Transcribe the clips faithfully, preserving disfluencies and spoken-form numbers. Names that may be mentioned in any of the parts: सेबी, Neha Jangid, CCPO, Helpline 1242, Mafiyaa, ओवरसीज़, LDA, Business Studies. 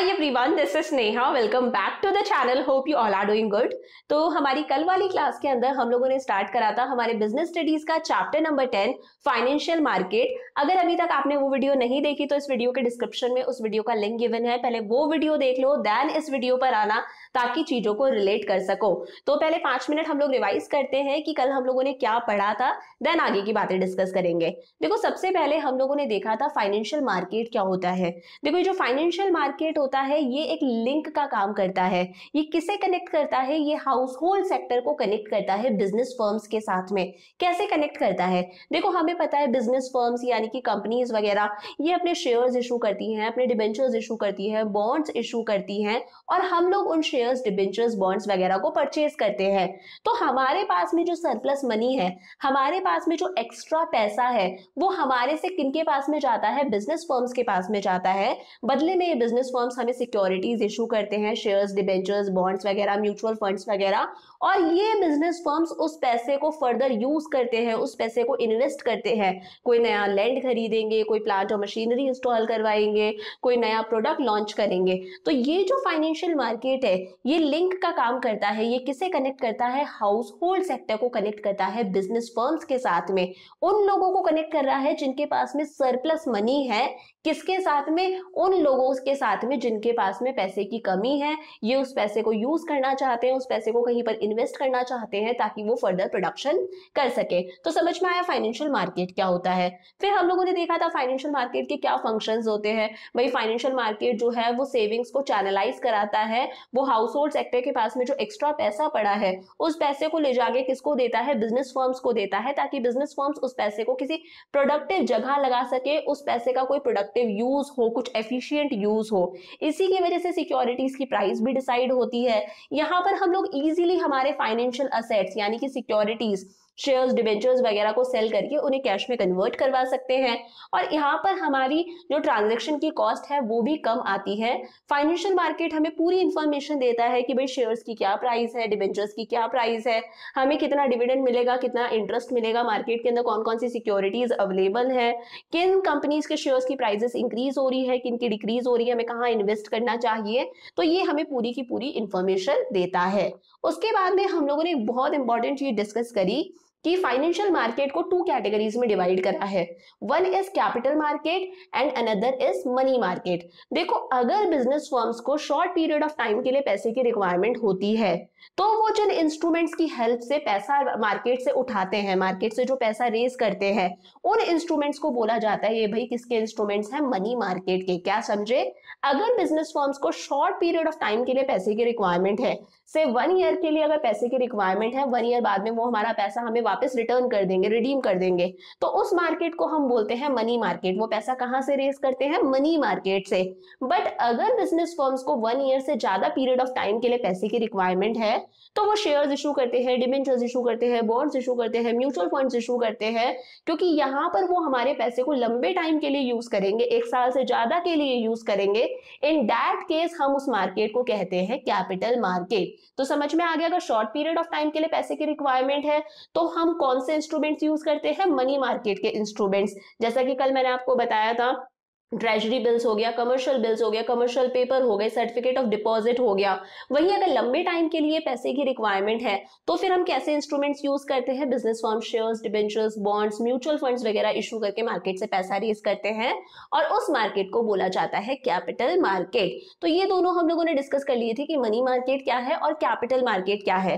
Hi everyone, this is Neha. Welcome back to the channel. Hope you all are doing good. तो हमारी कल वाली class के अंदर हम लोगों ने स्टार्ट करा था हमारे बिजनेस स्टडीज का chapter number ten financial market. अगर अभी तक आपने वो वीडियो नहीं देखी तो इस वीडियो के डिस्क्रिप्शन में उस वीडियो का लिंक गिवन है, पहले वो वीडियो देख लो देन इस वीडियो पर आना ताकि चीजों को रिलेट कर सको। तो पहले पांच मिनट हम लोग रिवाइज करते हैं कि कल हम लोगों ने क्या पढ़ा था, देन आगे की बातें डिस्कस करेंगे। देखो, सबसे पहले हम लोगों ने देखा था फाइनेंशियल मार्केट क्या होता है। देखो, ये जो फाइनेंशियल मार्केट होता है ये एक लिंक का काम करता है। ये किसे कनेक्ट करता है? ये हाउसहोल्ड सेक्टर को कनेक्ट करता है बिजनेस फर्म्स के साथ में। कैसे कनेक्ट करता है? देखो, हमें पता है बिजनेस फर्म्स यानी कि कंपनीज वगैरह ये अपने शेयर्स इशू करती हैं, अपने डिबेंचर्स इशू करती हैं, बॉन्ड्स इशू करती हैं और हम लोग उन शेयर्स, डिबेंचर्स, बॉन्ड्स वगैरह को परचेज करते हैं। तो हमारे पास में जो सरप्लस मनी है, हमारे पास में जो एक्स्ट्रा पैसा है, वो हमारे से किनके पास में जाता है? बिजनेस फर्म्स के पास में जाता है। बदले में ये बिजनेस फर्म्स हमें सिक्योरिटीज इशू करते हैं, शेयर्स, डिबेंचर्स, बॉन्ड्स वगैरह, म्यूचुअल फंड्स वगैरह, और ये बिजनेस फर्म्स उस पैसे को फर्दर यूज करते हैं, उस पैसे को इन्वेस्ट करते हैं। कोई नया लैंड खरीदेंगे, कोई प्लांट और मशीनरी इंस्टॉल करवाएंगे, कोई नया प्रोडक्ट लॉन्च करेंगे। तो ये जो फाइनेंशियल मार्केट है ये लिंक का काम करता है। ये किसे कनेक्ट करता है? हाउस होल्ड सेक्टर को कनेक्ट करता है बिजनेस फर्म्स के साथ में। उन लोगों को कनेक्ट कर रहा है जिनके पास में सरप्लस मनी है। किसके साथ में? उन लोगों के साथ में जिनके पास में पैसे की कमी है। ये उस पैसे को यूज करना चाहते हैं, उस पैसे को कहीं पर इन्वेस्ट करना चाहते हैं ताकि वो फर्दर प्रोडक्शन कर सके। तो समझ में आया फाइनेंशियल मार्केट क्या होता है। फिर हम लोगों ने देखा था फाइनेंशियल मार्केट के क्या फंक्शंस होते हैं। भाई, फाइनेंशियल मार्केट जो है वो सेविंग्स को चैनलाइज कराता है। वो हाउस होल्ड सेक्टर के पास में जो एक्स्ट्रा पैसा पड़ा है उस पैसे को ले जाके किसको देता है? बिजनेस फर्म्स को देता है, ताकि बिजनेस फर्म्स उस पैसे को किसी प्रोडक्टिव जगह लगा सके, उस पैसे का कोई प्रोडक्टिव यूज हो, कुछ एफिशिएंट यूज हो। इसी की वजह से सिक्योरिटीज की प्राइस भी डिसाइड होती है। यहाँ पर हम लोग इजीली हमारे फाइनेंशियल असेट्स यानी कि सिक्योरिटीज, शेयर्स, डिबेंचर्स वगैरह को सेल करके उन्हें कैश में कन्वर्ट करवा सकते हैं और यहाँ पर हमारी जो ट्रांजैक्शन की कॉस्ट है वो भी कम आती है। फाइनेंशियल मार्केट हमें पूरी इंफॉर्मेशन देता है कि भाई शेयर्स की क्या प्राइस है, डिबेंचर्स की क्या प्राइस है, हमें कितना डिविडेंड मिलेगा, कितना इंटरेस्ट मिलेगा, मार्केट के अंदर कौन कौन सी सिक्योरिटीज अवेलेबल है, किन कंपनीज के शेयर्स की प्राइजेस इंक्रीज हो रही है, किन की डिक्रीज हो रही है, हमें कहाँ इन्वेस्ट करना चाहिए। तो ये हमें पूरी की पूरी इंफॉर्मेशन देता है। उसके बाद में हम लोगों ने एक बहुत इंपॉर्टेंट चीज डिस्कस करी कि फाइनेंशियल मार्केट को टू कैटेगरीज में डिवाइड करा है। One is capital market and another is money market. देखो, अगर बिजनेस फर्म्स को शॉर्ट पीरियड ऑफ टाइम के लिए पैसे की रिक्वायरमेंट होती है तो वो जिन इंस्ट्रूमेंट्स की हेल्प से पैसा मार्केट से उठाते हैं, मार्केट से जो पैसा रेज करते हैं, उन इंस्ट्रूमेंट्स को बोला जाता है, ये भाई किसके इंस्ट्रूमेंट्स हैं? मनी मार्केट के। क्या समझे? अगर बिजनेस फर्म्स को शॉर्ट पीरियड ऑफ टाइम के लिए पैसे की रिक्वायरमेंट है, से वन ईयर के लिए अगर पैसे की रिक्वायरमेंट है, वन ईयर बाद में वो हमारा पैसा हमें वापस रिटर्न कर देंगे, रिडीम कर देंगे, तो उस मार्केट को हम बोलते हैं मनी मार्केट। वो पैसा कहाँ से रेज करते हैं? मनी मार्केट से। बट अगर बिजनेस फर्म्स को वन ईयर से ज्यादा पीरियड ऑफ टाइम के लिए पैसे की रिक्वायरमेंट है तो वो शेयर्स इशू करते हैं, डिबेंचर्स इशू करते हैं, बॉन्ड्स इशू करते हैं, म्यूचुअल फंड्स इशू करते हैं, क्योंकि यहाँ पर वो हमारे पैसे को लंबे टाइम के लिए यूज करेंगे, एक साल से ज्यादा के लिए यूज करेंगे। इन दैट केस हम उस मार्केट को कहते हैं कैपिटल मार्केट। तो समझ में आ गया, अगर शॉर्ट पीरियड ऑफ टाइम के लिए पैसे की रिक्वायरमेंट है तो हम कौन से इंस्ट्रूमेंट्स यूज करते हैं? मनी मार्केट के इंस्ट्रूमेंट्स। जैसा कि कल मैंने आपको बताया था, ट्रेजरी बिल्स हो गया, कमर्शियल बिल्स हो गया, कमर्शियल पेपर हो गए, सर्टिफिकेट ऑफ डिपॉजिट हो गया। वहीं अगर लंबे टाइम के लिए पैसे की रिक्वायरमेंट है तो फिर हम कैसे इंस्ट्रूमेंट्स यूज करते हैं? Business firm shares, debentures, bonds, mutual funds वगैरह इशू करके मार्केट से पैसा रेज करते हैं और उस मार्केट को बोला जाता है कैपिटल मार्केट। तो ये दोनों हम लोगों ने डिस्कस कर लिए थे कि मनी मार्केट क्या है और कैपिटल मार्केट क्या है।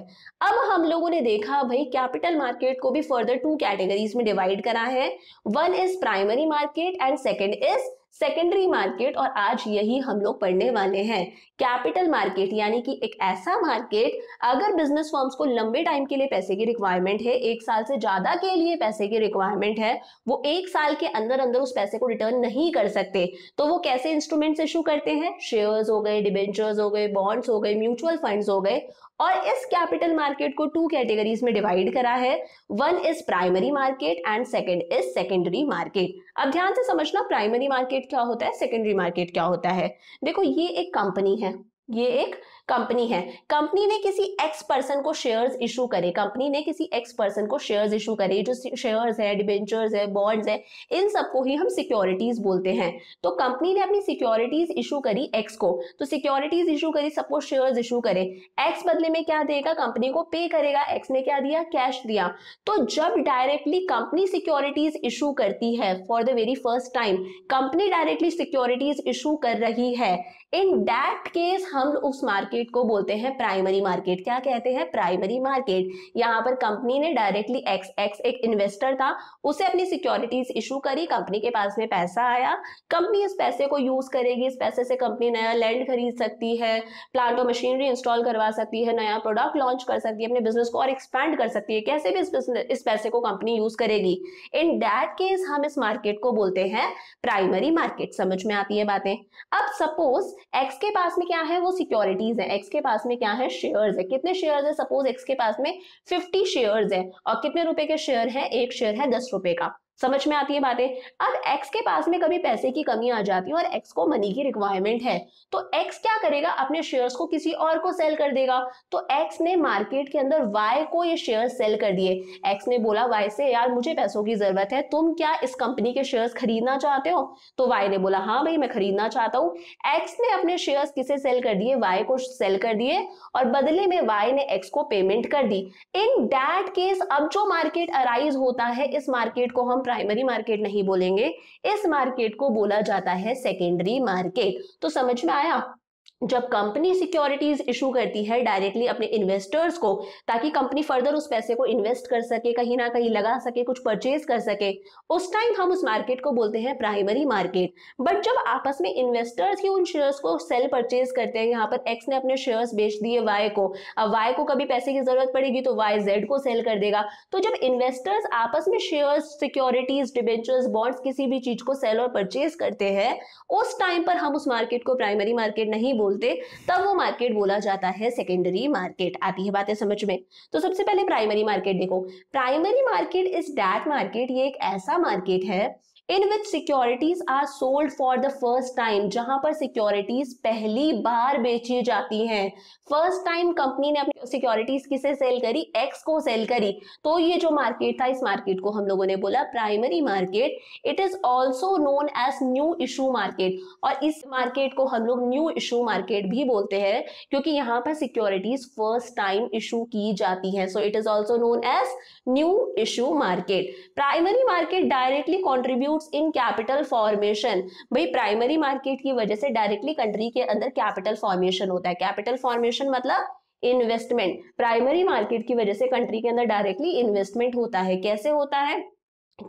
अब हम लोगों ने देखा भाई कैपिटल मार्केट को भी फर्दर टू कैटेगरीज में डिवाइड करा है। One is primary market and second is secondary market. और आज यही हम लोग पढ़ने वाले हैं। कैपिटल मार्केट यानी कि एक ऐसा मार्केट, अगर बिजनेस फर्म्स को लंबे टाइम के लिए पैसे की रिक्वायरमेंट है, एक साल से ज्यादा के लिए पैसे की रिक्वायरमेंट है, वो एक साल के अंदर अंदर उस पैसे को रिटर्न नहीं कर सकते, तो वो कैसे इंस्ट्रूमेंट्स इशू करते हैं? शेयर्स हो गए, डिबेंचर्स हो गए, बॉन्ड्स हो गए, म्यूचुअल फंड्स हो गए। और इस कैपिटल मार्केट को टू कैटेगरीज में डिवाइड करा है। One is primary market and second is secondary market. अब ध्यान से समझना प्राइमरी मार्केट क्या होता है, सेकेंडरी मार्केट क्या होता है। देखो, ये एक कंपनी है, ये एक कंपनी है, कंपनी ने किसी एक्स पर्सन को शेयर्स इशू करे, कंपनी ने किसी एक्स पर्सन को शेयर्स इशू करे, जो शेयर्स है, डिबेंचर्स है, बॉन्ड्स है, इन सबको ही हम सिक्योरिटीज बोलते हैं। तो कंपनी ने अपनी सिक्योरिटीज इशू करी एक्स को, तो सिक्योरिटीज इशू करी, सबको शेयर्स इशू करे, एक्स बदले में क्या देगा, कंपनी को पे करेगा, एक्स ने क्या दिया, कैश दिया। तो जब डायरेक्टली कंपनी सिक्योरिटीज इशू करती है for the very first time, company directly securities issue कर रही है, इन दैट केस हम उस मार्केट को बोलते हैं प्राइमरी मार्केट। क्या कहते हैं, प्राइमरी मार्केट। यहाँ पर कंपनी ने डायरेक्टली एक्स एक्स एक इन्वेस्टर था, उसे अपनी सिक्योरिटीज इशू करी, कंपनी के पास में पैसा आया, कंपनी इस पैसे को यूज करेगी, इस पैसे से कंपनी नया लैंड खरीद सकती है, प्लांट और मशीनरी इंस्टॉल करवा सकती है, नया प्रोडक्ट लॉन्च कर सकती है, अपने बिजनेस को और एक्सपैंड कर सकती है, कैसे भी इस, इस पैसे को कंपनी यूज करेगी। इन दैट केस हम इस मार्केट को बोलते हैं प्राइमरी मार्केट। समझ में आती है बातें। अब सपोज एक्स के पास में क्या है, वो सिक्योरिटीज है, एक्स के पास में क्या है, शेयर्स है, कितने शेयर्स है, सपोज एक्स के पास में फिफ्टी शेयर्स है, और कितने रुपए के शेयर है, एक शेयर है दस रुपए का। समझ में आती है बातें। अब एक्स के पास में कभी पैसे की कमी आ जाती है और एक्स को मनी की रिक्वायरमेंट है, तो एक्स क्या करेगा, अपने शेयर्स को किसी और को सेल कर देगा। तो एक्स ने मार्केट के अंदर वाई को ये शेयर सेल कर दिए। एक्स ने बोला वाई से, यार मुझे पैसों की जरूरत है, तुम क्या इस कंपनी के शेयर्स खरीदना चाहते हो? तो वाई ने बोला हाँ भाई मैं खरीदना चाहता हूँ। एक्स ने अपने शेयर्स किसे सेल कर दिए, वाई को सेल कर दिए, और बदले में वाई ने एक्स को पेमेंट कर दी। इन दैट केस अब जो मार्केट अराइज होता है, इस मार्केट को हम प्राइमरी मार्केट नहीं बोलेंगे, इस मार्केट को बोला जाता है सेकेंडरी मार्केट। तो समझ में आया, जब कंपनी सिक्योरिटीज इशू करती है डायरेक्टली अपने इन्वेस्टर्स को, ताकि कंपनी फर्दर उस पैसे को इन्वेस्ट कर सके, कहीं ना कहीं लगा सके, कुछ परचेज कर सके, उस टाइम हम उस मार्केट को बोलते हैं प्राइमरी मार्केट। बट जब आपस में इन्वेस्टर्स ही उन शेयर्स को सेल परचेज करते हैं, यहाँ पर एक्स ने अपने शेयर्स बेच दिए वाई को, अब वाई को कभी पैसे की जरूरत पड़ेगी तो वाई जेड को सेल कर देगा। तो जब इन्वेस्टर्स आपस में शेयर्स, सिक्योरिटीज, डिबेंचर्स, बॉन्ड्स, किसी भी चीज को सेल और परचेज करते हैं, उस टाइम पर हम उस मार्केट को प्राइमरी मार्केट नहीं बोलते, तब वो मार्केट बोला जाता है सेकेंडरी मार्केट। आती है बातें समझ में। तो सबसे पहले प्राइमरी मार्केट देखो। Primary market is that market, ये एक ऐसा मार्केट है in which securities are sold for the first time, जहां पर सिक्योरिटीज पहली बार बेची जाती हैं। फर्स्ट टाइम कंपनी ने अपनी सिक्योरिटीज किसे सेल करी, एक्स को सेल करी। तो ये जो मार्केट था, इस मार्केट को हम लोगों ने बोला primary market. It is also known as new issue market, और इस मार्केट को हम लोग न्यू इशू मार्केट भी बोलते हैं, क्योंकि यहाँ पर सिक्योरिटीज फर्स्ट टाइम इशू की जाती है। So it is also known as new issue market. Primary market directly contribute in capital formation. भाई प्राइमरी मार्केट की वजह से डायरेक्टली कंट्री के अंदर कैपिटल फॉर्मेशन होता है। कैपिटल फॉर्मेशन मतलब इन्वेस्टमेंट। प्राइमरी मार्केट की वजह से कंट्री के अंदर डायरेक्टली इन्वेस्टमेंट होता है। कैसे होता है,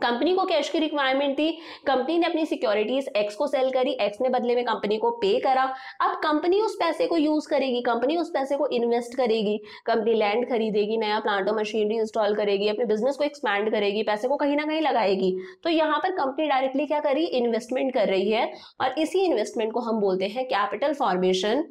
कंपनी को कैश की रिक्वायरमेंट थी, कंपनी ने अपनी सिक्योरिटीज एक्स को सेल करी, एक्स ने बदले में कंपनी को पे करा। अब कंपनी उस पैसे को यूज करेगी, कंपनी उस पैसे को इन्वेस्ट करेगी, कंपनी लैंड खरीदेगी, नया प्लांट और मशीनरी इंस्टॉल करेगी, अपने बिजनेस को एक्सपैंड करेगी, पैसे को कहीं ना कहीं लगाएगी। तो यहाँ पर कंपनी डायरेक्टली क्या करी, इन्वेस्टमेंट कर रही है, और इसी इन्वेस्टमेंट को हम बोलते हैं capital formation.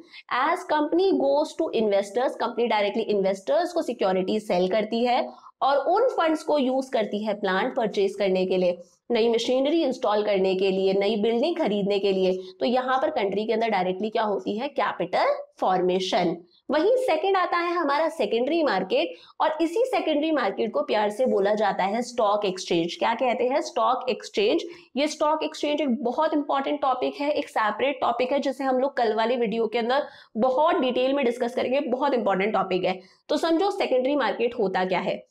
As company goes to investors, company directly investors को सिक्योरिटीज सेल करती है और उन फंड्स को यूज करती है प्लांट परचेज करने के लिए, नई मशीनरी इंस्टॉल करने के लिए, नई बिल्डिंग खरीदने के लिए। तो यहाँ पर कंट्री के अंदर डायरेक्टली क्या होती है, कैपिटल फॉर्मेशन। वहीं सेकंड आता है हमारा सेकेंडरी मार्केट, और इसी सेकेंडरी मार्केट को प्यार से बोला जाता है स्टॉक एक्सचेंज। क्या कहते हैं, स्टॉक एक्सचेंज। ये स्टॉक एक्सचेंज एक बहुत इंपॉर्टेंट टॉपिक है, एक सेपरेट टॉपिक है, जिसे हम लोग कल वाले वीडियो के अंदर बहुत डिटेल में डिस्कस करेंगे। बहुत इंपॉर्टेंट टॉपिक है। तो समझो सेकेंडरी मार्केट होता क्या है।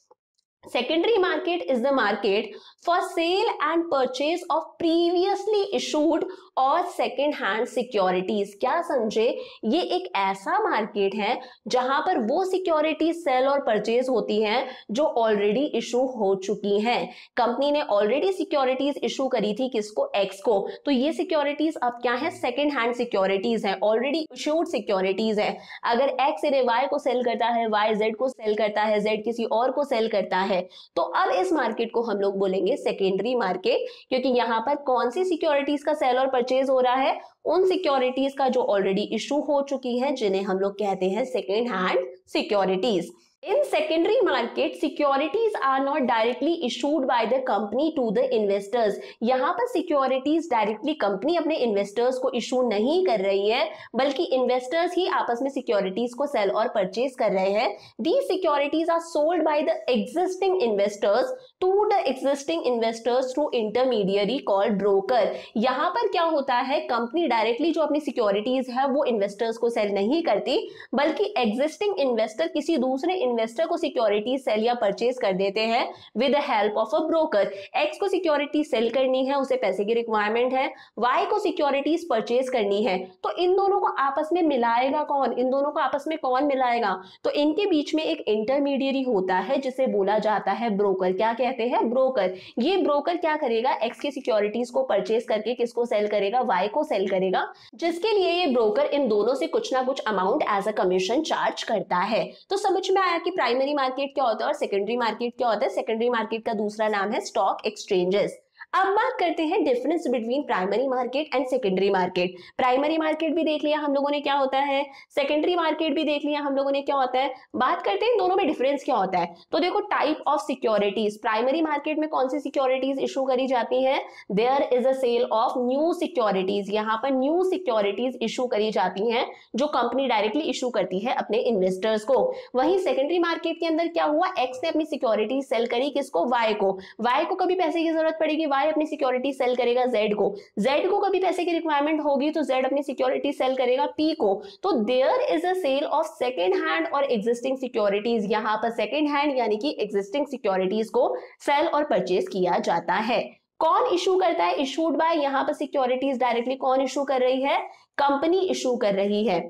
Secondary market is the market for sale and purchase of previously issued और सेकेंड हैंड सिक्योरिटीज। क्या समझे, ये एक ऐसा मार्केट है जहां पर वो सिक्योरिटीज सेल और परचेज होती हैं जो ऑलरेडी इशू हो चुकी हैं। कंपनी ने ऑलरेडी सिक्योरिटीज इशू करी थी, किसको, एक्स को। तो ये सिक्योरिटीज अब क्या है, सेकेंड हैंड सिक्योरिटीज है, ऑलरेडी इशूड सिक्योरिटीज है। अगर एक्स इन्हें वाई को सेल करता है, वाई जेड को सेल करता है, जेड किसी और को सेल करता है, तो अब इस मार्केट को हम लोग बोलेंगे सेकेंडरी मार्केट, क्योंकि यहाँ पर कौन सी सिक्योरिटीज का सेल और परचेज हो रहा है, उन सिक्योरिटीज का जो ऑलरेडी इशू हो चुकी है, जिन्हें हम लोग कहते हैं second hand securities. In secondary market, securities are not directly issued by the company to the investors. यहाँ पर securities directly company अपने investors को issue नहीं कर रही है, बल्कि investors ही आपस में securities को sell और purchase कर रहे हैं. These securities are sold by the existing investors to the existing investors through intermediary called broker. यहाँ पर क्या होता है, company directly जो अपनी securities है वो investors को sell नहीं करती, बल्कि existing investor किसी दूसरे इन्वेस्टर को सिक्योरिटी सेल या परचेज कर देते हैं with the help of a broker. X को सिक्योरिटी सेल करनी है, उसे पैसे की रिक्वायरमेंट है. वाई को सिक्योरिटीज परचेज करनी है. तो इन दोनों को आपस में मिलाएगा कौन? इन दोनों को आपस में कौन मिलाएगा? तो इनके बीच में एक इंटरमीडियरी होता है जिसे बोला जाता है ब्रोकर. क्या कहते हैं? ब्रोकर. ये ब्रोकर क्या करेगा? एक्स की सिक्योरिटीज को परचेज करके किसको सेल करेगा? वाई को सेल करेगा, जिसके लिए ये ब्रोकर इन दोनों से कुछ ना कुछ amount as a commission charge करता है. तो समझ में आया कि प्राइमरी मार्केट क्या होता है और सेकेंडरी मार्केट क्या होता है. सेकेंडरी मार्केट का दूसरा नाम है स्टॉक एक्सचेंजेस. अब बात करते हैं difference between primary market and secondary market. Primary market भी देख लिया हम लोगों ने क्या होता है, सेकेंडरी मार्केट भी देख लिया हम लोगों ने क्या होता है. बात करते हैं दोनों में डिफरेंस क्या होता है. तो देखो, type of securities. Primary market में कौन सी सिक्योरिटीज इशू करी जाती है? There is a sale of new securities. यहाँ पर न्यू सिक्योरिटीज इशू करी जाती है जो कंपनी डायरेक्टली इशू करती है अपने इन्वेस्टर्स को. वहीं सेकेंडरी मार्केट के अंदर क्या हुआ, एक्स ने अपनी सिक्योरिटीज सेल करी किसको? वाई को. वाई को कभी पैसे की जरूरत पड़ेगी, वाई अपनी सिक्योरिटी सेल करेगा जेड को. जेड को कभी पैसे की रिक्वायरमेंट होगी तो जेड अपनी सिक्योरिटी सेल करेगा पी को. तो there is a sale of second hand और एग्जिस्टिंग सिक्योरिटीज. यहां पर सेकंड हैंड यानी कि एग्जिस्टिंग सिक्योरिटीज को सेल और परचेज किया जाता है. कौन इशू करता है? Issued by. यहां पर सिक्योरिटीज डायरेक्टली कौन इशू कर रही है? कंपनी इशू कर रही है.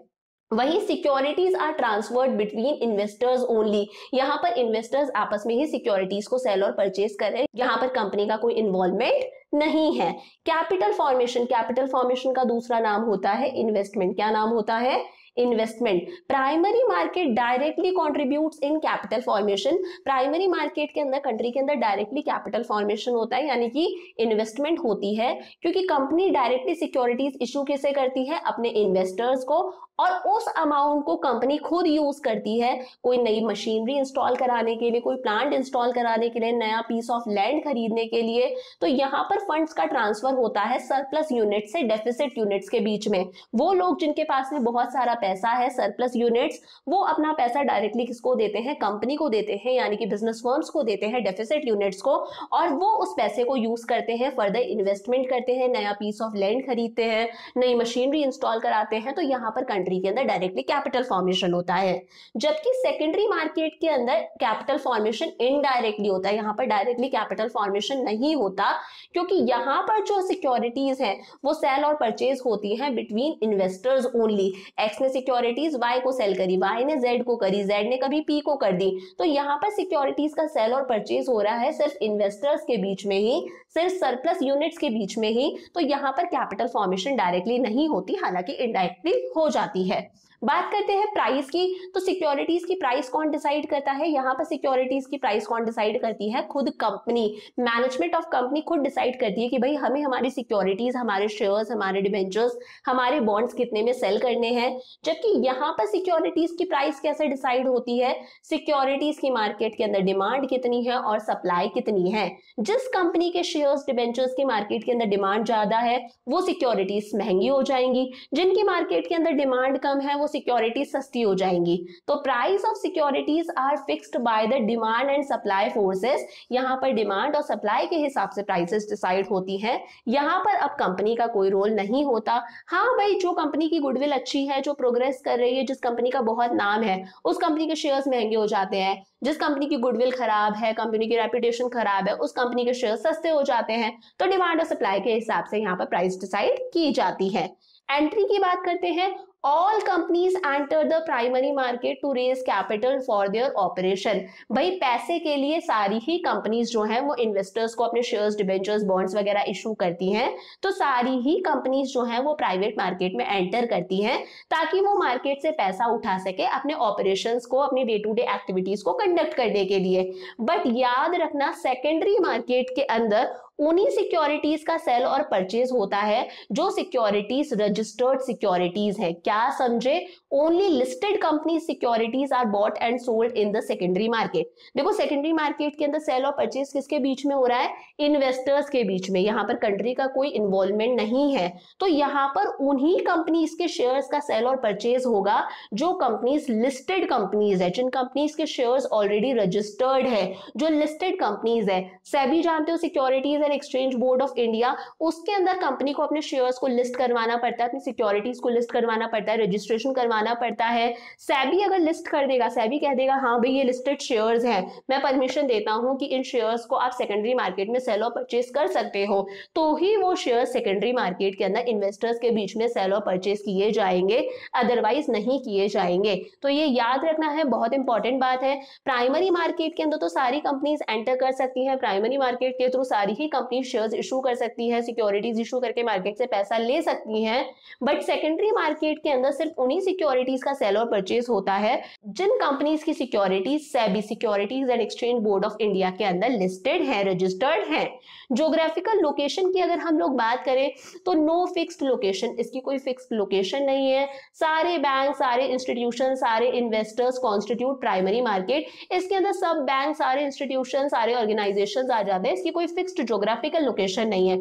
वही securities are transferred between investors only. यहाँ पर इन्वेस्टर्स आपस में ही सिक्योरिटीज को सेल और परचेज कर रहे हैं. यहाँ पर कंपनी का कोई इन्वॉल्वमेंट नहीं है. Capital formation. कैपिटल फॉर्मेशन का दूसरा नाम होता है इन्वेस्टमेंट. क्या नाम होता है? Investment. Primary market directly contributes in capital formation. Primary market के अंदर, कंट्री के अंदर डायरेक्टली कैपिटल फॉर्मेशन होता है, यानी कि इन्वेस्टमेंट होती है, क्योंकि कंपनी डायरेक्टली सिक्योरिटीज इशू किसे करती है? अपने इन्वेस्टर्स को. और उस अमाउंट को कंपनी खुद यूज करती है कोई नई मशीनरी इंस्टॉल कराने के लिए, कोई प्लांट इंस्टॉल कराने के लिए, नया पीस ऑफ लैंड खरीदने के लिए. तो यहाँ पर फंड्स का ट्रांसफर होता है सरप्लस यूनिट से डेफिसिट यूनिट्स के बीच में. वो लोग जिनके पास में बहुत सारा पैसा है, सरप्लस यूनिट्स, वो अपना पैसा डायरेक्टली किसको देते हैं? कंपनी को देते हैं, यानी कि बिजनेस फर्म्स को देते हैं, डेफिसिट यूनिट्स को. और वो उस पैसे को यूज करते हैं, फर्दर इन्वेस्टमेंट करते हैं, नया पीस ऑफ लैंड खरीदते हैं, नई मशीनरी इंस्टॉल कराते हैं. तो यहाँ पर कंट्री के अंदर डायरेक्टली कैपिटल फॉर्मेशन होता है. जबकि सेकेंडरी मार्केट के अंदर कैपिटल फॉर्मेशन इनडायरेक्टली होता है. यहाँ पर डायरेक्टली कैपिटल फॉर्मेशन नहीं होता, क्योंकि यहाँ पर जो सिक्योरिटीज हैं वो सेल और परचेज होती हैं बिटवीन इन्वेस्टर्स ओनली. एक्स ने सिक्योरिटीज वाई को सेल करी, वाई ने जेड को करी, जेड ने कभी पी को कर दी. तो यहाँ पर सिक्योरिटीज का सेल और परचेज हो रहा है सिर्फ इन्वेस्टर्स के बीच में ही, सिर्फ सरप्लस यूनिट्स के बीच में ही. तो यहाँ पर कैपिटल फॉर्मेशन डायरेक्टली नहीं होती, हालांकि इनडायरेक्टली हो जाती है. बात करते हैं प्राइस की. तो सिक्योरिटीज की प्राइस कौन डिसाइड करता है? यहाँ पर सिक्योरिटीज की प्राइस कौन डिसाइड करती है? खुद कंपनी. मैनेजमेंट ऑफ कंपनी खुद डिसाइड करती है कि भाई हमें हमारी सिक्योरिटीज, हमारे शेयर्स, हमारे डिबेंचर्स, हमारे बॉन्ड्स कितने में सेल करने हैं. जबकि यहाँ पर सिक्योरिटीज की प्राइस कैसे डिसाइड होती है? सिक्योरिटीज की मार्केट के अंदर डिमांड कितनी है और सप्लाई कितनी है. जिस कंपनी के शेयर्स, डिबेंचर्स की मार्केट के अंदर डिमांड ज्यादा है वो सिक्योरिटीज महंगी हो जाएंगी, जिनकी मार्केट के अंदर डिमांड कम है वो सिक्योरिटीज सस्ती हो जाएंगी. तो price of securities are fixed by the demand and supply forces. यहाँ पर डिमांड और सप्लाई के हिसाब से प्राइसेस डिसाइड होती हैं. यहाँ पर अब कंपनी का कोई रोल नहीं होता. हाँ भाई, जो कंपनी की गुडविल अच्छी है, जो प्रोग्रेस कर रही है, जिस कंपनी का बहुत नाम है, उस कंपनी के शेयर्स महंगे हो जाते हैं. जिस कंपनी की गुडविल खराब है, कंपनी की रेपुटेशन खराब है, उस कंपनी के शेयर सस्ते हो जाते हैं. तो डिमांड और सप्लाई के हिसाब से यहाँ पर प्राइस डिसाइड की जाती है. एंट्री की बात करते हैं. All companies enter the primary market to raise capital for their operation. भाई पैसे के लिए सारी ही कंपनीज जो हैं वो इन्वेस्टर्स को अपने शेयर्स, डिबेंचर्स, बॉन्ड्स वगैरह इशू करती हैं. तो सारी ही कंपनीज जो हैं वो प्राइवेट मार्केट में एंटर करती हैं ताकि वो मार्केट से पैसा उठा सके अपने ऑपरेशंस को, अपने डे टू डे एक्टिविटीज को कंडक्ट करने के लिए. बट याद रखना, सेकेंडरी मार्केट के अंदर उन्हीं सिक्योरिटीज का सेल और परचेज होता है जो सिक्योरिटीज रजिस्टर्ड सिक्योरिटीज है। क्या समझे? Only listed company securities are bought and sold in the secondary market. देखो सेकेंडरी मार्केट के अंदर सेल और परचेज किसके बीच में हो रहा है? इन्वेस्टर्स के बीच में। यहाँ पर कंट्री का कोई इन्वॉल्वमेंट नहीं है, तो यहाँ पर उन्हीं कंपनीज के शेयर्स का सेल और परचेज होगा जो कंपनीज लिस्टेड कंपनीज है, जिन कंपनीज के शेयर्स ऑलरेडी रजिस्टर्ड है, जो लिस्टेड कंपनीज है। सेबी जानते हो, securities and exchange board of India, उसके अंदर कंपनी को अपने शेयर्स को लिस्ट करवाना पड़ता है, अपनी सिक्योरिटीज को लिस्ट करवाना पड़ता है, रजिस्ट्रेशन करवाना पड़ता है। सेबी अगर लिस्ट कर देगा, सेबी कह देगा हाँ भाई ये लिस्टेड शेयर्स है, मैं परमिशन देता हूँ कि इन शेयर्स को आप सेकेंडरी मार्केट में सेल और परचेज कर सकते हो, तो ही वो शेयर सेकेंडरी मार्केट के अंदर इन्वेस्टर्स के बीच में सेल और परचेज किए जाएंगे, अदरवाइज नहीं किए जाएंगे। तो ये याद रखना है, बहुत इंपॉर्टेंट बात है। प्राइमरी मार्केट के अंदर तो सारी कंपनीज एंटर कर सकती हैं, प्राइमरी मार्केट के थ्रू सारी ही कंपनी शेयर्स इशू कर सकती है, सिक्योरिटीज इशू करके मार्केट से पैसा ले सकती हैं, बट सेकेंडरी मार्केट के अंदर सिर्फ उन्हीं सिक्योरिटीज का सेल और परचेज होता है जिन कंपनीज की securities सेबी securities and exchange board of India के अंदर लिस्टेड है, रजिस्टर्ड है। ज्योग्राफिकल लोकेशन की अगर हम लोग बात करें तो नो फिक्स्ड लोकेशन, इसकी कोई फिक्स्ड लोकेशन नहीं है। सारे बैंक, सारे इंस्टीट्यूशन, सारे इन्वेस्टर्स कॉन्स्टिट्यूट प्राइमरी मार्केट, इसके अंदर सब बैंक, सारे इंस्टीट्यूशन, सारे ऑर्गेनाइजेशंस आ जाते हैं, इसकी कोई फिक्स्ड ज्योग्राफिकल लोकेशन नहीं है।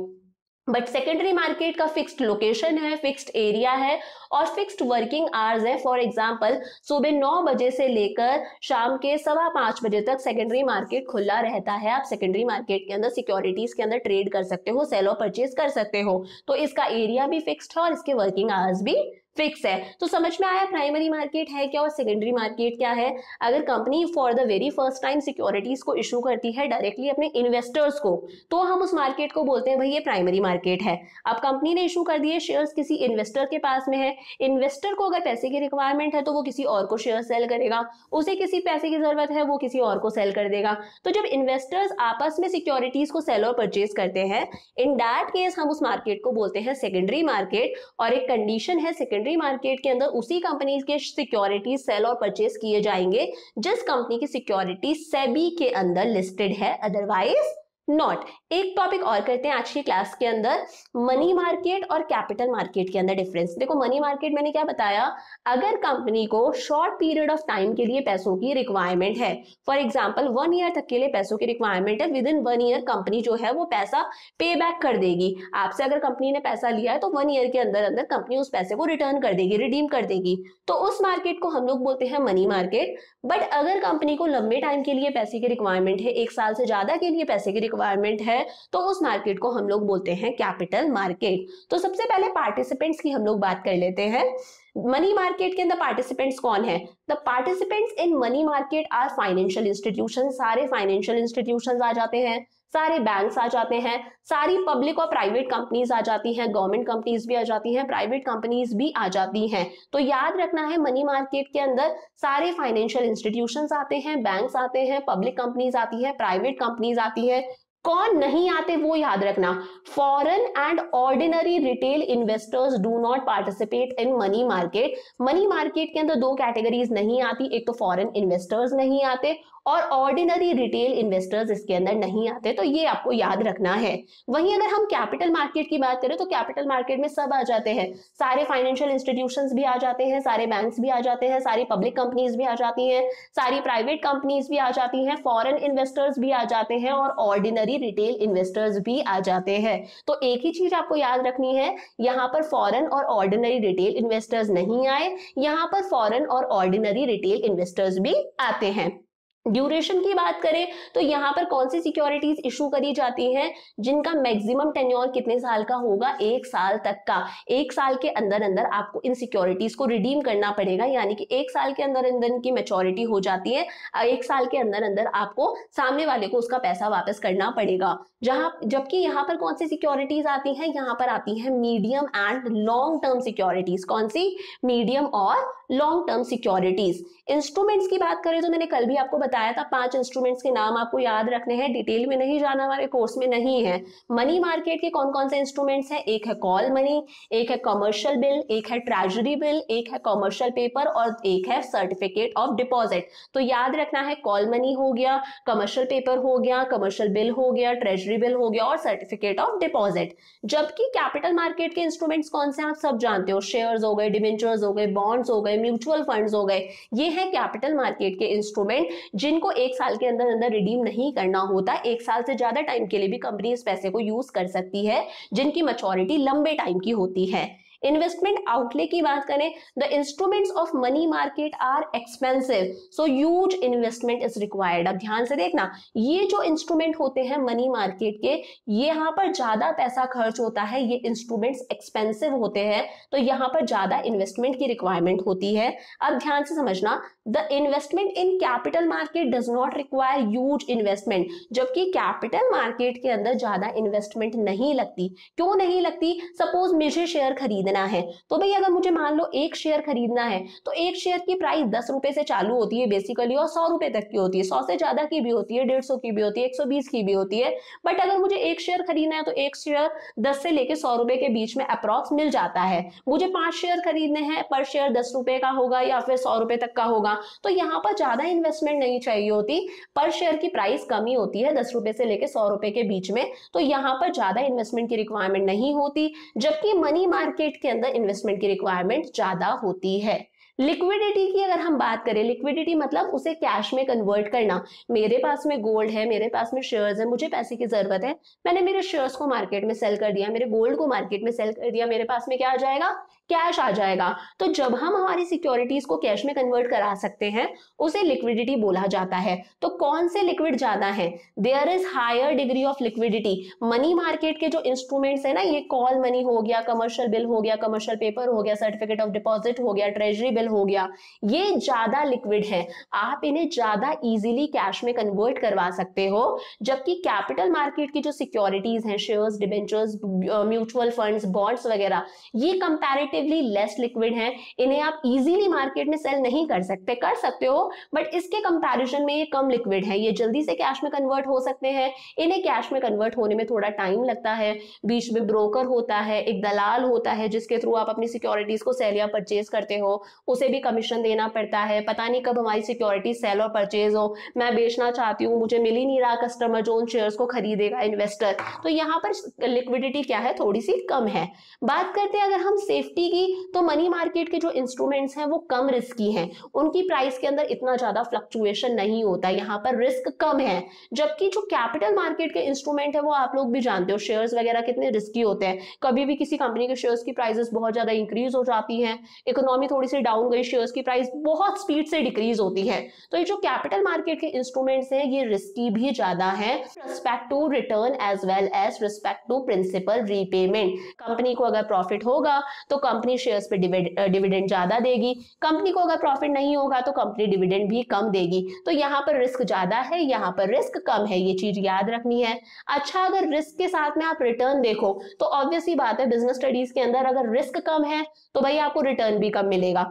बट सेकेंडरी मार्केट का फिक्स्ड लोकेशन है, फिक्स्ड एरिया है और फिक्स्ड वर्किंग आवर्स है। फॉर एग्जांपल सुबह नौ बजे से लेकर शाम के सवा पाँच बजे तक सेकेंडरी मार्केट खुला रहता है। आप सेकेंडरी मार्केट के अंदर सिक्योरिटीज के अंदर ट्रेड कर सकते हो, सेल और परचेज कर सकते हो, तो इसका एरिया भी फिक्स्ड है और इसके वर्किंग आवर्स भी फिक्स है। तो समझ में आया प्राइमरी मार्केट है क्या और सेकेंडरी मार्केट क्या है। अगर company for the very first time securities को इशू करती है डायरेक्टली अपने इन्वेस्टर्स को, तो हम उस मार्केट को बोलते हैं भाई ये प्राइमरी मार्केट है। अब कंपनी ने इशू कर दिए शेयर्स, किसी इन्वेस्टर के पास में है, इन्वेस्टर को अगर पैसे की रिक्वायरमेंट है तो वो किसी और को शेयर सेल करेगा, उसे किसी पैसे की जरूरत है वो किसी और को सेल कर देगा। तो जब इन्वेस्टर्स आपस में सिक्योरिटीज को सेल और परचेज करते हैं, इन दैट केस हम उस मार्केट को बोलते हैं सेकेंडरी मार्केट। और एक कंडीशन है, सेकेंडरी मार्केट के अंदर उसी कंपनी के सिक्योरिटीज सेल और परचेज किए जाएंगे जिस कंपनी की सिक्योरिटी सेबी के अंदर लिस्टेड है, अदरवाइज नॉट। एक टॉपिक और करते हैं आज की क्लास के अंदर, मनी मार्केट और कैपिटल मार्केट के अंदर डिफरेंस। देखो मनी मार्केट मैंने क्या बताया, अगर कंपनी को शॉर्ट पीरियड ऑफ टाइम के लिए पैसों की रिक्वायरमेंट है, फॉर एग्जांपल वन ईयर तक के लिए पैसों की रिक्वायरमेंट है, within one year company जो है वो पैसा पे बैक कर देगी आपसे। अगर कंपनी ने पैसा लिया है तो वन ईयर के अंदर अंदर कंपनी उस पैसे को रिटर्न कर देगी, रिडीम कर देगी, तो उस मार्केट को हम लोग बोलते हैं मनी मार्केट। बट अगर कंपनी को लंबे टाइम के लिए पैसे की रिक्वायरमेंट है, एक साल से ज्यादा के लिए पैसे की रिक्वायरमेंट है, तो उस मार्केट को हम लोग बोलते हैं कैपिटल मार्केट। तो सबसे पहले पार्टिसिपेंट्स की हम लोग बात कर लेते हैं। मनी मार्केट के अंदर पार्टिसिपेंट्स कौन है? The participants in money market are financial institution. सारे फाइनेंशियल इंस्टीट्यूशन आ जाते हैं, सारे बैंक्स आ जाते हैं, सारी पब्लिक और प्राइवेट कंपनीज आ जाती हैं, गवर्नमेंट कंपनीज भी आ जाती हैं, प्राइवेट कंपनीज भी आ जाती हैं। तो याद रखना है मनी मार्केट के अंदर सारे फाइनेंशियल इंस्टीट्यूशंस आते हैं, बैंक्स आते हैं, पब्लिक कंपनीज आती हैं, प्राइवेट कंपनीज आती हैं। कौन नहीं आते वो याद रखना। Foreign and ordinary retail investors do not participate in money market. Money market के अंदर दो कैटेगरीज नहीं आती, एक तो फॉरेन इन्वेस्टर्स नहीं आते और ऑर्डिनरी रिटेल इन्वेस्टर्स इसके अंदर नहीं आते, तो ये आपको याद रखना है। वहीं अगर हम कैपिटल मार्केट की बात करें तो कैपिटल मार्केट में सब आ जाते हैं, सारे फाइनेंशियल इंस्टीट्यूशंस भी आ जाते हैं, सारे बैंक्स भी आ जाते हैं, सारी पब्लिक कंपनीज भी आ जाती हैं, सारी प्राइवेट कंपनीज भी आ जाती हैं, फॉरेन इन्वेस्टर्स भी आ जाते हैं और ऑर्डिनरी रिटेल इन्वेस्टर्स भी आ जाते हैं। तो एक ही चीज आपको याद रखनी है, यहाँ पर फॉरेन और ऑर्डिनरी रिटेल इन्वेस्टर्स नहीं आए, यहाँ पर फॉरेन और ऑर्डिनरी रिटेल इन्वेस्टर्स भी आते हैं। ड्यूरेशन की बात करें तो यहाँ पर कौन सी सिक्योरिटीज इशू करी जाती हैं जिनका मैक्सिमम टेन्योर कितने साल का होगा? एक साल तक का। एक साल के अंदर अंदर आपको इन सिक्योरिटीज को रिडीम करना पड़ेगा, यानी कि एक साल के अंदर अंदर इनकी मैच्योरिटी हो जाती है, एक साल के अंदर अंदर आपको सामने वाले को उसका पैसा वापस करना पड़ेगा। जहां जबकि यहाँ पर कौन सी सिक्योरिटीज आती हैं? यहाँ पर आती हैं medium and long term securities. कौन सी? मीडियम और लॉन्ग टर्म सिक्योरिटीज। इंस्ट्रूमेंट्स की बात करें तो मैंने कल भी आपको बताया था पांच इंस्ट्रूमेंट्स के नाम आपको याद रखने हैं, डिटेल में नहीं जाना हमारे कोर्स में नहीं है। मनी मार्केट के कौन कौन से इंस्ट्रूमेंट्स हैं? एक है कॉल मनी, एक है कमर्शियल बिल, एक है ट्रेजरी बिल, एक है कमर्शियल पेपर और एक है सर्टिफिकेट ऑफ डिपॉजिट। तो याद रखना है कॉल मनी हो गया, कमर्शियल पेपर हो गया, कमर्शियल बिल हो गया, ट्रेजरी बिल हो गया और सर्टिफिकेट ऑफ डिपॉजिट। जबकि कैपिटल मार्केट के इंस्ट्रूमेंट्स कौन से हैं आप सब जानते हो, शेयर्स हो गए, डिबेंचर्स हो गए, बॉन्ड्स हो गए, म्यूचुअल फंड्स हो गए। ये है कैपिटल मार्केट के इंस्ट्रूमेंट जिनको एक साल के अंदर अंदर रिडीम नहीं करना होता। एक साल से ज्यादा टाइम के लिए भी कंपनी इस पैसे को यूज कर सकती है, जिनकी मैच्योरिटी लंबे टाइम की होती है। इन्वेस्टमेंट आउटले की बात करें, the instruments of money market are expensive, so huge investment is required. अब ध्यान से देखना, ये जो इंस्ट्रूमेंट होते हैं मनी मार्केट के, ये यहाँ पर ज्यादा पैसा खर्च होता है, ये इंस्ट्रूमेंट्स एक्सपेंसिव होते हैं, तो यहाँ पर ज्यादा इन्वेस्टमेंट की रिक्वायरमेंट होती है। अब ध्यान से समझना, the investment in capital market does not require huge investment, जबकि कैपिटल मार्केट के अंदर ज्यादा इन्वेस्टमेंट नहीं लगती। क्यों नहीं लगती? सपोज मुझे शेयर खरीदना है, तो भाई अगर मुझे मान लो एक शेयर खरीदना है, तो एक शेयर की प्राइस दस रुपए से चालू होती है बेसिकली और सौ रुपए तक की होती है, सौ से ज्यादा की भी होती है, डेढ़ सौ की भी होती है, एक सौ बीस की भी होती है। बट अगर मुझे एक शेयर खरीदना है तो एक शेयर दस से लेकर सौ रुपए के बीच में अप्रॉक्स मिल जाता है। मुझे पांच शेयर खरीदने हैं, पर शेयर दस रुपए का होगा या फिर सौ रुपए तक का होगा, तो यहाँ पर ज्यादा इन्वेस्टमेंट नहीं चाहिए होती, पर शेयर की प्राइस कमी होती है दस रुपए से लेकर सौ रुपए के बीच में, तो यहाँ पर ज्यादा इन्वेस्टमेंट की रिक्वायरमेंट नहीं होती। जबकि मनी मार्केट के अंदर इन्वेस्टमेंट की रिक्वायरमेंट ज्यादा होती है। लिक्विडिटी की अगर हम बात करें, लिक्विडिटी मतलब उसे कैश में कन्वर्ट करना। मेरे पास में गोल्ड है, मेरे पास में शेयर्स है, मुझे पैसे की जरूरत है, मैंने मेरे शेयर्स को मार्केट में सेल कर दिया, मेरे गोल्ड को मार्केट में सेल कर दिया, मेरे पास में क्या आ जाएगा? कैश आ जाएगा। तो जब हम हमारी सिक्योरिटीज को कैश में कन्वर्ट करा सकते हैं उसे लिक्विडिटी बोला जाता है। तो कौन से लिक्विड ज्यादा है? There is higher degree of liquidity. Money market के जो इंस्ट्रूमेंट्स है ना, ये कॉल मनी हो गया, कमर्शियल बिल हो गया, कमर्शियल पेपर हो गया, सर्टिफिकेट ऑफ डिपॉजिट हो गया, ट्रेजरी बिल हो गया, ये ज्यादा लिक्विड है, आप इन्हें ज्यादा इजीली कैश में कन्वर्ट करवा सकते हो। जबकि कैपिटल मार्केट की जो सिक्योरिटीज हैं, shares, debentures, mutual funds, bonds वगैरह, ये कंपैरेटिवली लेस लिक्विड हैं, इन्हें आप इजीली मार्केट में सेल नहीं कर सकते, कर सकते हो बट इसके कंपैरिजन में ये कम लिक्विड है, ये जल्दी से कैश में कन्वर्ट हो सकते हैं, इन्हें कैश में कन्वर्ट होने में थोड़ा टाइम लगता है, बीच में ब्रोकर होता है, एक दलाल होता है जिसके थ्रू आप अपनी सिक्योरिटीज को सेल या परचेज करते हो, उसे भी कमीशन देना पड़ता है, पता नहीं कब हमारी सिक्योरिटी सेल और परचेज हो, मैं बेचना चाहती हूँ, मुझे मिल ही नहीं रहा कस्टमर जो उन शेयर्स को खरीदेगा इन्वेस्टर, तो यहाँ पर लिक्विडिटी क्या है, थोड़ी सी कम है। बात करते हैं अगर हम सेफ्टी की, तो मनी मार्केट के जो इंस्ट्रूमेंट्स हैं वो कम रिस्की हैं, उनकी प्राइस के अंदर इतना ज्यादा फ्लक्चुएशन नहीं होता, यहाँ पर रिस्क कम है। जबकि जो कैपिटल मार्केट के इंस्ट्रूमेंट है वो आप लोग भी जानते हो, शेयर्स वगैरह कितने रिस्की होते हैं, कभी भी किसी कंपनी के शेयर्स की प्राइसेस बहुत ज्यादा इंक्रीज हो जाती है, इकोनॉमी थोड़ी सी डाउन गई, शेयर्स की प्राइस बहुत स्पीड से डिक्रीज होती है, तो ये जो कैपिटल मार्केट के इंस्ट्रूमेंट्स हैं ये रिस्की भी ज्यादा है, respect to return as well as respect to principal repayment. Company को अगर प्रॉफिट होगा तो कंपनी शेयर्स पे डिविडेंड ज्यादा देगी, कंपनी को अगर प्रॉफिट नहीं होगा तो कंपनी डिविडेंड भी कम देगी, तो यहाँ पर रिस्क ज्यादा है, यहाँ पर रिस्क कम है, ये चीज याद रखनी है। अच्छा, अगर रिस्क के साथ में आप रिटर्न देखो तो ऑब्वियसली बात है, बिजनेस स्टडीज के अंदर अगर रिस्क कम है तो भाई आपको रिटर्न भी कम मिलेगा,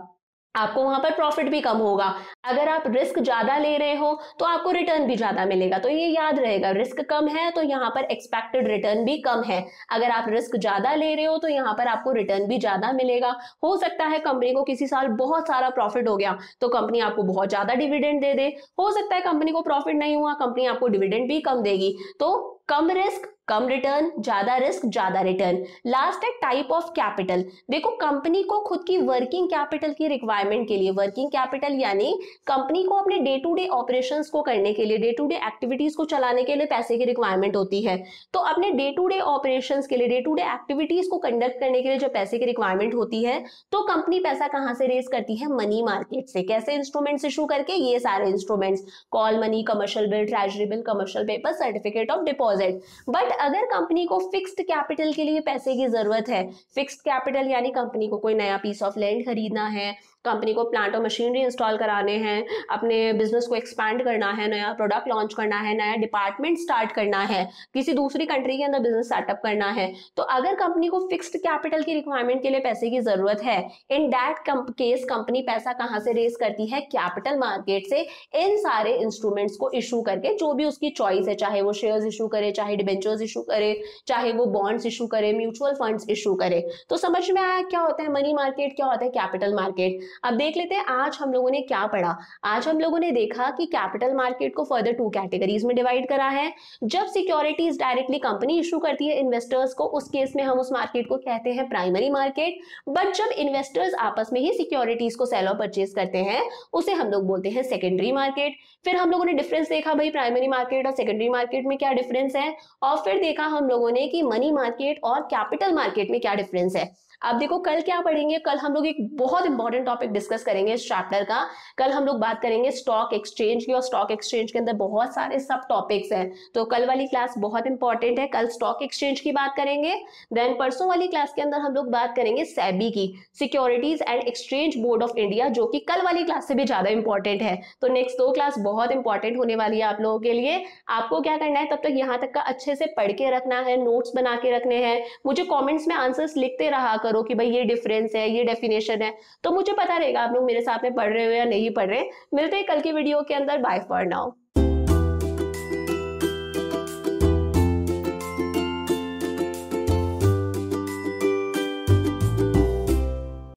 आपको वहां पर प्रॉफिट भी कम होगा। अगर आप रिस्क ज्यादा ले रहे हो तो आपको रिटर्न भी ज्यादा मिलेगा, तो ये याद रहेगा, रिस्क कम है तो यहाँ पर एक्सपेक्टेड रिटर्न भी कम है, अगर आप रिस्क ज्यादा ले रहे हो तो यहाँ पर आपको रिटर्न भी ज्यादा मिलेगा। हो सकता है कंपनी को किसी साल बहुत सारा प्रॉफिट हो गया तो कंपनी आपको बहुत ज्यादा डिविडेंड दे दे, हो सकता है कंपनी को प्रॉफिट नहीं हुआ, कंपनी आपको डिविडेंड भी कम देगी। तो कम रिस्क कम रिटर्न, ज्यादा रिस्क ज्यादा रिटर्न। लास्ट है टाइप ऑफ कैपिटल। देखो, कंपनी को खुद की वर्किंग कैपिटल की रिक्वायरमेंट के लिए, वर्किंग कैपिटल यानी कंपनी को अपने डे टू डे ऑपरेशंस को करने के लिए, डे टू डे एक्टिविटीज को चलाने के लिए पैसे की रिक्वायरमेंट होती है। तो अपने डे टू डे ऑपरेशंस के लिए, डे टू डे एक्टिविटीज को कंडक्ट करने के लिए जो पैसे की रिक्वायरमेंट होती है, तो कंपनी पैसा कहाँ से रेज करती है? मनी मार्केट से। कैसे? इंस्ट्रूमेंट्स इशू करके। ये सारे instruments, call money, commercial bill, treasury bill, commercial paper, certificate of deposit. But अगर कंपनी को फिक्स्ड कैपिटल के लिए पैसे की जरूरत है, फिक्स्ड कैपिटल यानी कंपनी को कोई नया पीस ऑफ लैंड खरीदना है, कंपनी को प्लांट और मशीनरी इंस्टॉल कराने हैं, अपने बिजनेस को एक्सपैंड करना है, नया प्रोडक्ट लॉन्च करना है, नया डिपार्टमेंट स्टार्ट करना है, किसी दूसरी कंट्री के अंदर बिजनेस सेटअप करना है, तो अगर कंपनी को फिक्स्ड कैपिटल की रिक्वायरमेंट के लिए पैसे की जरूरत है, इन दैट केस कंपनी पैसा कहां से रेस करती है? कैपिटल मार्केट से, इन सारे इंस्ट्रूमेंट्स को इशू करके, जो भी उसकी चॉइस है, चाहे वो शेयर्स इशू करे, चाहे डिबेंचर्स इशू करे, चाहे वो बॉन्ड्स इशू करे, म्यूचुअल फंड्स इशू करे। तो समझ में आया क्या होता है मनी मार्केट, क्या होता है कैपिटल मार्केट। अब देख लेते हैं आज हम लोगों ने क्या पढ़ा। आज हम लोगों ने देखा कि कैपिटल मार्केट को फर्दर टू कैटेगरीज में डिवाइड करा है। जब सिक्योरिटीज डायरेक्टली कंपनी इशू करती है इन्वेस्टर्स को, उस केस में हम उस मार्केट को कहते हैं प्राइमरी मार्केट। बट जब इन्वेस्टर्स आपस में ही सिक्योरिटीज को सेल और परचेज करते हैं, उसे हम लोग बोलते हैं सेकेंडरी मार्केट। फिर हम लोगों ने डिफरेंस देखा, भाई प्राइमरी मार्केट और सेकेंडरी मार्केट में क्या डिफरेंस है, और फिर देखा हम लोगों ने कि मनी मार्केट और कैपिटल मार्केट में क्या डिफरेंस है। अब देखो कल क्या पढ़ेंगे, कल हम लोग एक बहुत इंपॉर्टेंट टॉपिक डिस्कस करेंगे इस चैप्टर का। कल हम लोग बात करेंगे स्टॉक एक्सचेंज की, और स्टॉक एक्सचेंज के अंदर बहुत सारे सब टॉपिक्स हैं, तो कल वाली क्लास बहुत इंपॉर्टेंट है। कल स्टॉक एक्सचेंज की बात करेंगे। देन परसों वाली क्लास के अंदर हम लोग बात करेंगे सेबी की, securities and exchange board of India, जो कि कल वाली क्लास से भी ज्यादा इंपॉर्टेंट है। तो नेक्स्ट दो क्लास बहुत इंपॉर्टेंट होने वाली है आप लोगों के लिए। आपको क्या करना है, तब तक यहाँ तक का अच्छे से पढ़ के रखना है, नोट्स बना के रखने हैं, मुझे कॉमेंट्स में आंसर्स लिखते रहा करो कि भाई ये डिफरेंस है, ये डेफिनेशन है, तो मुझे पता रहेगा आप लोग मेरे साथ में पढ़ रहे हो या नहीं पढ़ रहे। मिलते हैं कल की वीडियो के अंदर। Bye for now.